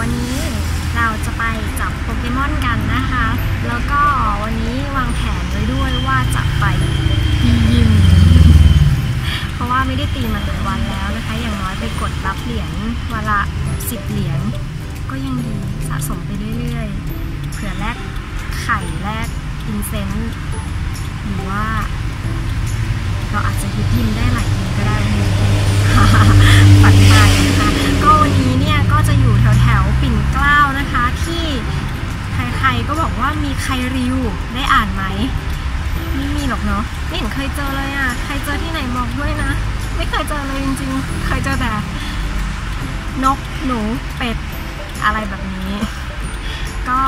วันนี้เราจะไปจับโปเกมอนกันนะคะแล้วก็วันนี้วางแผนไว้ด้วยว่าจะไปตียิมเพราะว่าไม่ได้ตีมาหลายวันแล้วนะคะอย่างน้อยไปกดรับเหรียญวันละ10 เหรียญก็ยังดีสะสมไปเรื่อยๆเผื่อแลกไข่แลกอินเซนต์หรือว่าเราอาจจะฮิตยิมได้หลายทีก็ได้ปัดไปนะคะก็วันนี้เนี่ยก็จะอยู่แถวๆปิ่นเกล้านะคะที่ใครๆก็บอกว่ามีไคริวได้อ่านไหมไม่มีหรอกเนาะไม่เห็นเคยเจอเลยอ่ะใครเจอที่ไหนบอกด้วยนะไม่เคยเจอเลยจริงๆเคยเจอแต่นกหนูเป็ดอะไรแบบนี้ก็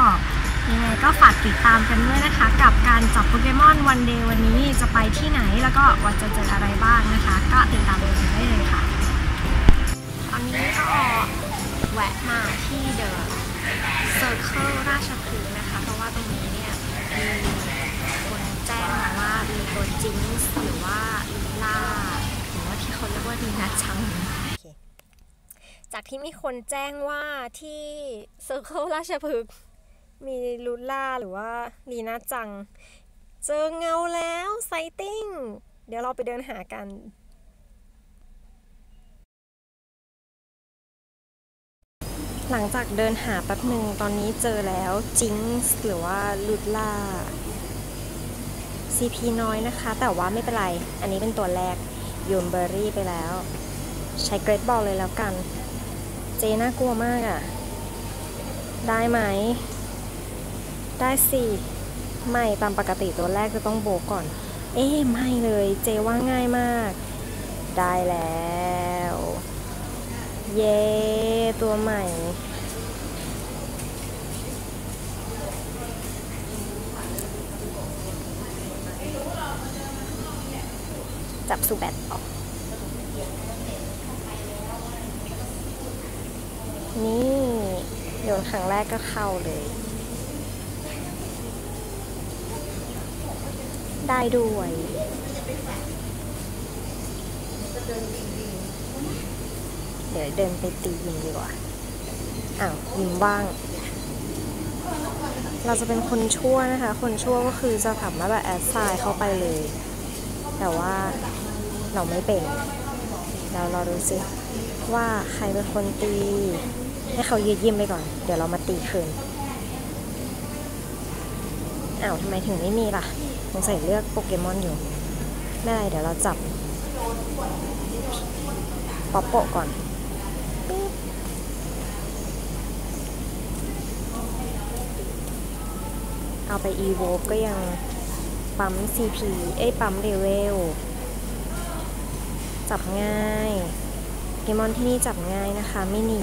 ยังไงก็ฝากติดตามกันด้วยนะคะกับการจับโปเกมอนวันเดย์วันนี้จะไปที่ไหนแล้วก็ว่าจะเจออะไรบ้างนะคะก็ติดตามกันได้เลยค่ะตอนนี้ก็แวะมาที่ The Circle ราชพฤกษ์นะคะเพราะว่าตรงนี้เนี่ยมีคนแจ้งมาว่ามีตัวจิงส์หรือว่าลีล่าหรือว่าที่เขาเรียกว่าดีนัทชังจากที่มีคนแจ้งว่าที่ Circle ราชพฤกษ์มีลูล่าหรือว่าลีน่าจังเจอเงาแล้วไซติ้งเดี๋ยวเราไปเดินหากันหลังจากเดินหาแป๊บหนึ่งตอนนี้เจอแล้วจิงส์หรือว่าลูล่า CP น้อยนะคะแต่ว่าไม่เป็นไรอันนี้เป็นตัวแรกโยนเบอร์รี่ไปแล้วใช้เกรดบอลเลยแล้วกันเจน่ากลัวมากอ่ะได้ไหมได้สิไม่ตามปกติตัวแรกจะต้องโบก่อนเอ๊ะไม่เลยเจว่าง่ายมากได้แล้วเย้ตัวใหม่จับสุแบตออกนี่โยนครั้งแรกก็เข้าเลยได้ด้วยเดี๋ยวเดินไปตียิงดีกว่าอ้าวยิงว่างเราจะเป็นคนชั่วนะคะคนชั่วก็คือจะถามว่าแบบแอดไซน์เข้าไปเลยแต่ว่าเราไม่เป็นเรารอดูสิว่าใครเป็นคนตีให้เขายืดยิ้มไปก่อนเดี๋ยวเรามาตีคืนอ้าวทำไมถึงไม่มีล่ะสงสัยเลือกโปเกมอนอยู่ไม่ไรเดี๋ยวเราจับป๊อปโปก่อนเอาไปอีโวก็ยังปั๊ม CP เอ้ยปั๊มเลเวลจับง่ายโปเกมอนที่นี่จับง่ายนะคะไม่หนี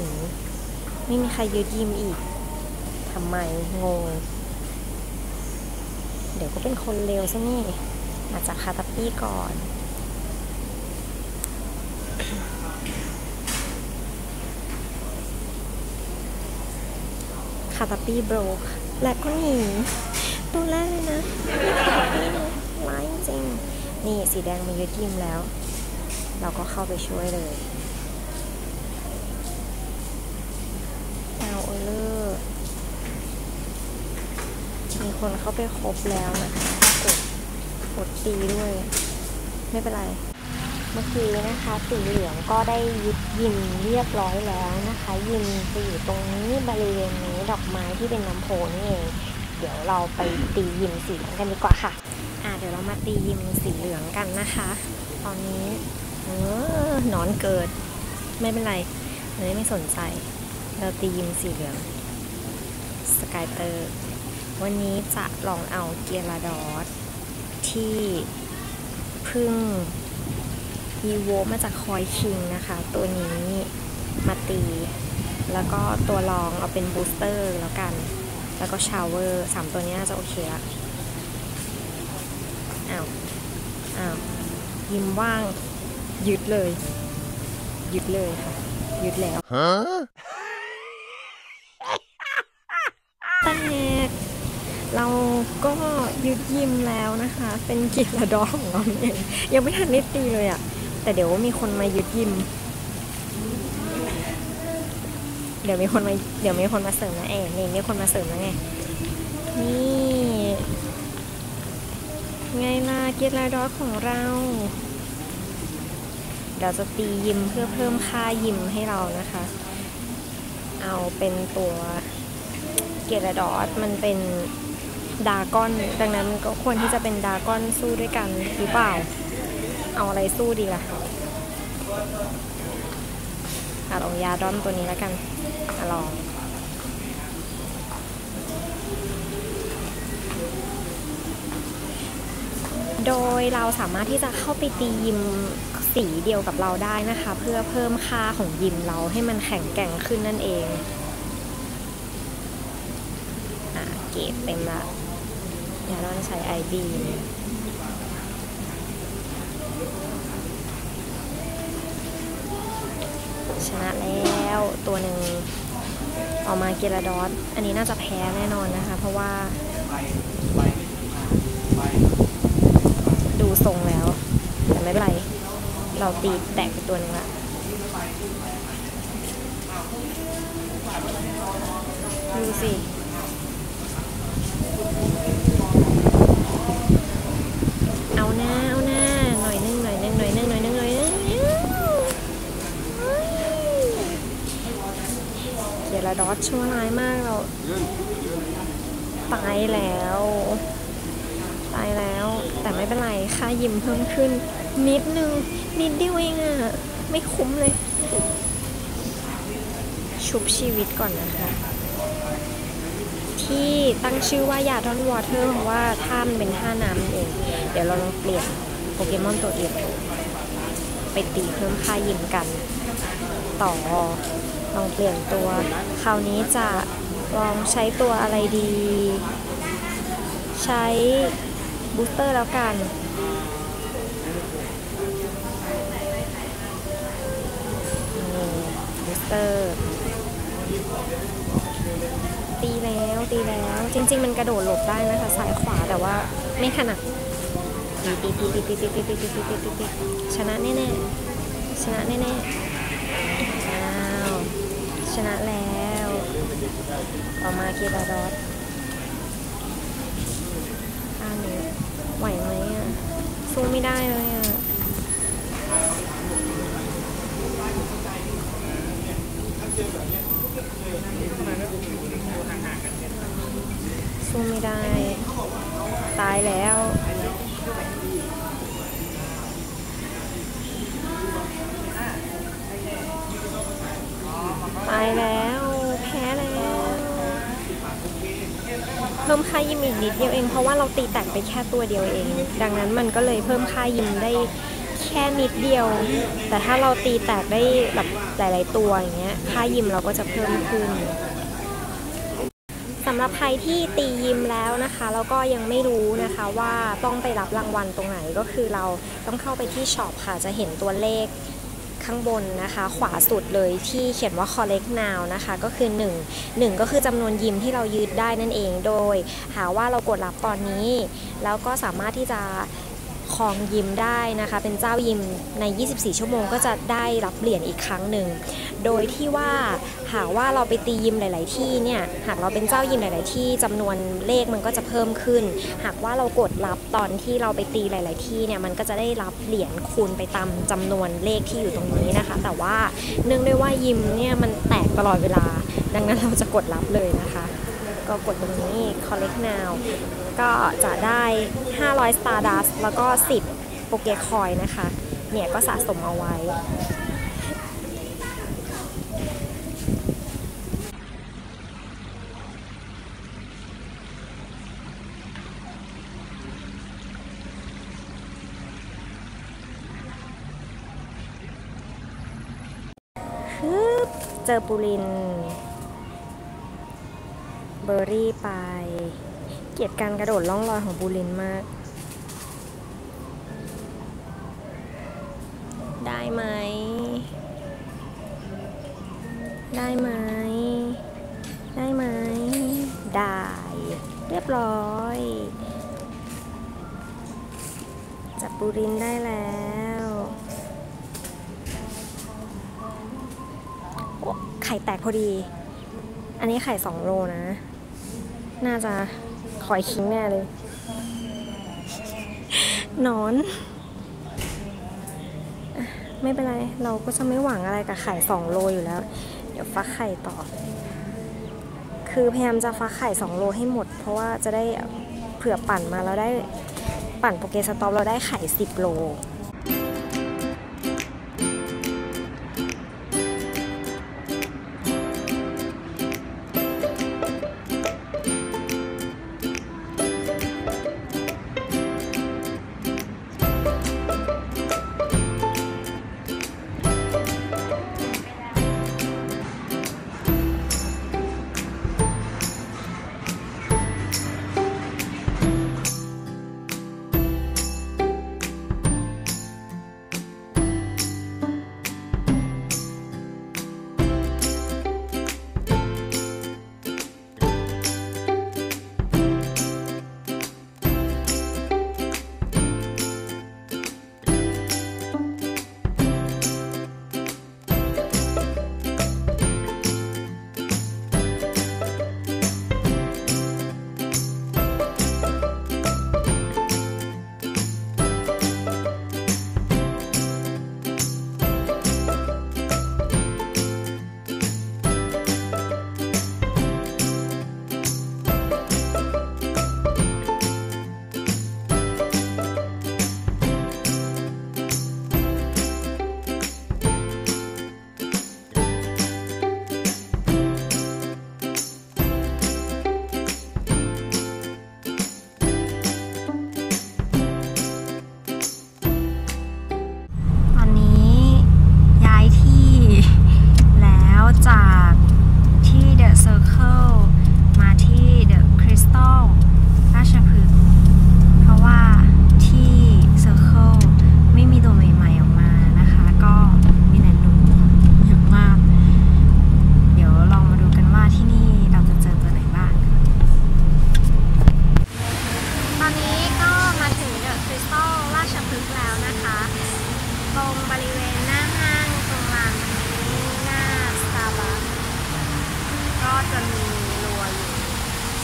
ไม่มีใครยืดยิ้มอีกทำไมงงเดี๋ยวก็เป็นคนเร็วซะนี่มาจากคาตาปี้ก่อนคาตาปี้โบรกและก็หนีตัวแรกเลยนะคาตาปี้นะร้ายจริงนี่สีแดงมายืดยิ้มแล้วเราก็เข้าไปช่วยเลยเอาโอเลอร์มีคนเข้าไปครบแล้วนะคะกดตีด้วยไม่เป็นไรเมื่อกี้นะคะสีเหลืองก็ได้ยึดยิมเรียบร้อยแล้วนะคะยิมจะอยู่ตรงนี้บริเวณนี้ดอกไม้ที่เป็นน้ำโพนี่เองเดี๋ยวเราไปตียิมสีเหลืองกันดีกว่าค่ะเดี๋ยวเรามาตียิมสีเหลืองกันนะคะตอนนี้นอนเกิดไม่เป็นไรเลยไม่สนใจเราตียิมสีเหลืองสกายเตอร์วันนี้จะลองเอาเกียราดอสที่เพิ่งมีโวมาจากคอยคิงนะคะตัวนี้มาตีแล้วก็ตัวรองเอาเป็นบูสเตอร์แล้วกันแล้วก็ชาวเวอร์3ตัวนี้น่าจะโอเคละอ้าวยิ้มว่างยึดเลยค่ะยึดแล้วเราก็ยืดยิ้มแล้วนะคะเป็นเกียรติดอของเราเองยังไม่ทันได้ตีเลยอ่ะแต่เดี๋ยวมีคนมายืดยิ้ม เดี๋ยวมีคนมาเสริมนะเอ๋นี่มีคนมาเสริมแล้วไงนี่ไงล่ะเกียร์ลายดอทของเราเราจะตียิมเพื่อเพิ่มค่ายิมให้เรานะคะเอาเป็นตัวเกียร์ลายดอทมันเป็นดาก้อนดังนั้นมันก็ควรที่จะเป็นดาก้อนสู้ด้วยกันหรือเปล่าเอาอะไรสู้ดีล่ะเอายาดอนตัวนี้แล้วกันลองโดยเราสามารถที่จะเข้าไปตียิมสีเดียวกับเราได้นะคะเพื่อเพิ่มค่าของยิมเราให้มันแข็งแกร่งขึ้นนั่นเองเก็บเต็มละยาดอนใช้ IBชนะแล้วตัวหนึ่งออกมาเกลาดอสอันนี้น่าจะแพ้แน่นอนนะคะเพราะว่าดูทรงแล้วแต่ไม่เป็นไรเราตีแตกไปตัวหนึ่งละดูสิเอาหน้าเอาหน้าหน่อยนึงหน่อยนึงหน่อยนึงหน่อยนึงหน่อยนึงเดี๋ยวเราดอทชั่วร้ายมากเราตายแล้วตายแล้วแต่ไม่เป็นไรค่ายิ้มเพิ่มขึ้นนิดนึงนิดเดียวเองอ่ะไม่คุ้มเลยชุบชีวิตก่อนนะคะที่ตั้งชื่อว่ายาดอนวอเทอร์เพราะว่าท่ามันเป็นท่าน้ำเองเดี๋ยวเราลองเปลี่ยนโปเกมอนตัวอื่นไปตีเพิ่มค่ายิ้มกันต่อลองเปลี่ยนตัวคราวนี้จะลองใช้ตัวอะไรดีใช้บูสเตอร์แล้วกันบูสเตอร์ตีแล้วจริงๆมันกระโดดหลบได้นะคะซ้ายขวาแต่ว่าไม่ถนัดตีชนะแน่ชนะแล้วต่อมาเกียร์ดอทท่านี้ไหวไหมอ่ะสู้ไม่ได้เลยอ่ะสู้ไม่ได้ตายแล้วตายแล้วแพ้แล้วเพิ่มค่ายิมอีกนิดเดียวเองเพราะว่าเราตีแตกไปแค่ตัวเดียวเองดังนั้นมันก็เลยเพิ่มค่ายิมได้แค่นิดเดียวแต่ถ้าเราตีแตกได้แบบหลายๆตัวอย่างเงี้ยค่ายิมเราก็จะเพิ่มขึ้นสำหรับใครที่ตียิมแล้วนะคะแล้วก็ยังไม่รู้นะคะว่าต้องไปรับรางวัลตรงไหนก็คือเราต้องเข้าไปที่ช็อปค่ะจะเห็นตัวเลขข้างบนนะคะขวาสุดเลยที่เขียนว่า collect now นะคะก็คือ1ก็คือจำนวนยิมที่เรายืดได้นั่นเองโดยหาว่าเรากดรับตอนนี้แล้วก็สามารถที่จะครองยิมได้นะคะเป็นเจ้ายิมใน24ชั่วโมงก็จะได้รับเหรียญอีกครั้งหนึ่งโดยที่ว่าหากว่าเราไปตียิมหลายๆที่เนี่ยหากเราเป็นเจ้ายิมหลายๆที่จำนวนเลขมันก็จะเพิ่มขึ้นหากว่าเรากดรับตอนที่เราไปตีหลายๆที่เนี่ยมันก็จะได้รับเหรียญคูณไปตามจำนวนเลขที่อยู่ตรงนี้นะคะแต่ว่าเนื่องด้วยว่ายิมเนี่ยมันแตกตลอดเวลาดังนั้นเราจะกดรับเลยนะคะก็กดตรงนี้ collect now ก็จะได้500 Stardust แล้วก็10โปเกคอยนะคะเนี่ยก็สะสมเอาไว้เจอปูรินเบอร์รี่ไปเกลียดการกระโดดล่องลอยของปูรินมากได้ไหมได้เรียบร้อยจับปูรินได้แล้ว ไข่แตกพอดีอันนี้ไข่2โลนะน่าจะขอยคิงแน่เลยนอนไม่เป็นไรเราก็จะไม่หวังอะไรกับไข่2โลอยู่แล้วเดี๋ยวฟักไข่ต่อคือพยายามจะฟักไข่2โลให้หมดเพราะว่าจะได้เผื่อปั่นมาแล้วได้ปั่นโปเกสต็อปเราได้ไข่10โลจากที่ The Circle มาที่ The Crystal ราชพฤกษ์เพราะว่าที่ Circle ไม่มีตัวใหม่ๆออกมานะคะก็มีแต่หนูเยอะมากเดี๋ยวลองมาดูกันว่าที่นี่เราจะเจอตัวไหนบ้างตอนนี้ก็มาถึง The Crystal ราชพฤกษ์แล้วนะคะตรงบริเวณหน้าห้างตรงลานก็จะมีรัวอยู่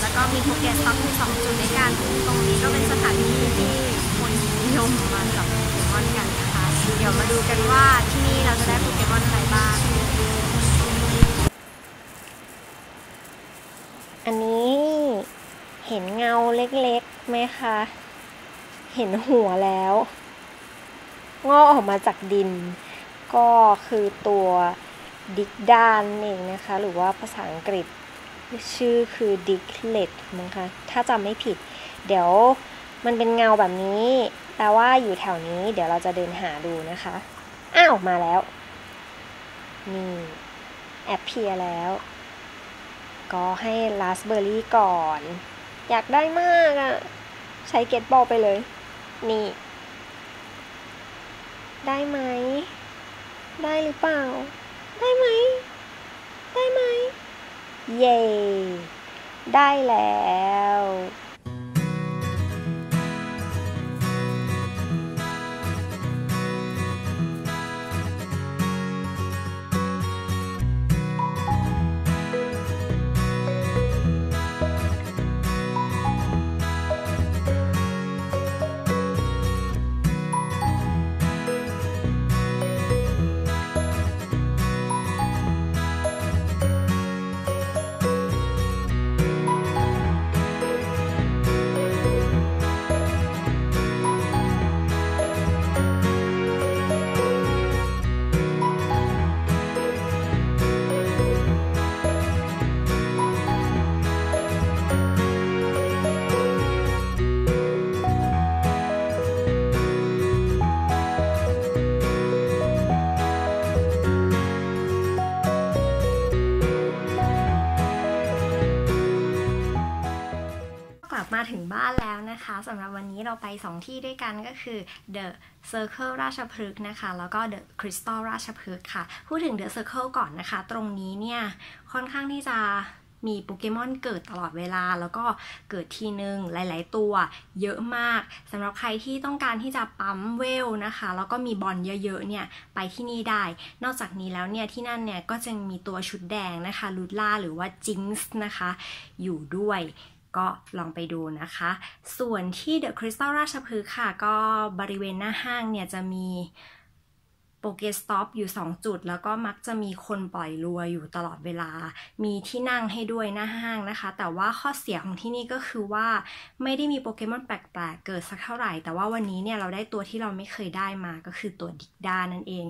แล้วก็มีโปเกสต็อปที่2จุดในการตรงนี้ก็เป็นสถานที่ที่คนนิยมมาจับโปเกมอนกันนะคะเดี๋ยวมาดูกันว่าที่นี่เราจะได้โปเกมอนอะไรบ้างอันนี้เห็นเงาเล็กๆไหมคะเห็นหัวแล้วงอกออกมาจากดินก็คือตัวดิกดานเองนะคะหรือว่าภาษาอังกฤษชื่อคือดิกเลตนะคะถ้าจำไม่ผิดเดี๋ยวมันเป็นเงาแบบนี้แปลว่าอยู่แถวนี้เดี๋ยวเราจะเดินหาดูนะคะอ้าวมาแล้วนี่แอปเพียแล้วก็ให้ราสเบอร์รี่ก่อนอยากได้มากอะใช้เกตบอลไปเลยนี่ได้ไหมได้หรือเปล่าได้ไหมได้ไหมเย้ได้แล้วมาถึงบ้านแล้วนะคะสำหรับวันนี้เราไป2ที่ด้วยกันก็คือ The Circle ราชพฤกษ์นะคะแล้วก็ The Crystal ราชพฤกษ์ค่ะพูดถึง The Circle ก่อนนะคะตรงนี้เนี่ยค่อนข้างที่จะ มีโปเกมอนเกิดตลอดเวลาแล้วก็เกิดทีนึงหลายๆตัวเยอะมากสำหรับใครที่ต้องการที่จะปั๊มเวลนะคะแล้วก็มีบอลเยอะๆเนี่ยไปที่นี่ได้นอกจากนี้แล้วเนี่ยที่นั่นเนี่ยก็จะมีตัวชุดแดงนะคะลูล่าหรือว่าจิงส์นะคะอยู่ด้วยก็ลองไปดูนะคะส่วนที่ The Crystal ราชพฤกษ์ค่ะก็บริเวณหน้าห้างเนี่ยจะมีโปเกสต็อปอยู่2จุดแล้วก็มักจะมีคนปล่อยลัวอยู่ตลอดเวลามีที่นั่งให้ด้วยหน้าห้างนะคะแต่ว่าข้อเสียของที่นี่ก็คือว่าไม่ได้มีโปเกมอนแปลกๆเกิดสักเท่าไหร่แต่ว่าวันนี้เนี่ยเราได้ตัวที่เราไม่เคยได้มาก็คือตัวดิกดานั่นเอง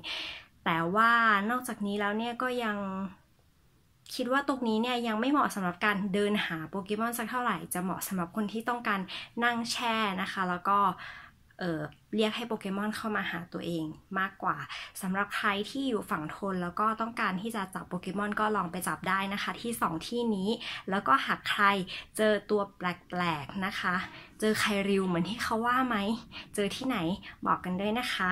แต่ว่านอกจากนี้แล้วเนี่ยก็ยังคิดว่าตรงนี้เนี่ยยังไม่เหมาะสำหรับการเดินหาโปเกมอนสักเท่าไหร่จะเหมาะสำหรับคนที่ต้องการนั่งแช่นะคะแล้วก็เรียกให้โปเกมอนเข้ามาหาตัวเองมากกว่าสำหรับใครที่อยู่ฝั่งทนแล้วก็ต้องการที่จะจับโปเกมอนก็ลองไปจับได้นะคะที่2ที่นี้แล้วก็หากใครเจอตัวแปลกๆนะคะเจอไคริวเหมือนที่เขาว่าไหมเจอที่ไหนบอกกันด้วยนะคะ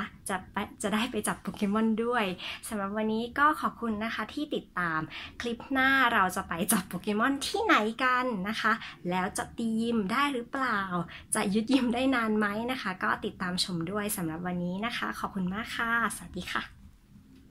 จะได้ไปจับโปเกมอนด้วยสำหรับวันนี้ก็ขอบคุณนะคะที่ติดตามคลิปหน้าเราจะไปจับโปเกมอนที่ไหนกันนะคะแล้วจะตียิ้มได้หรือเปล่าจะยืดยิ้มได้นานไหมนะคะก็ติดตามชมด้วยสำหรับวันนี้นะคะขอบคุณมากค่ะสวัสดีค่ะ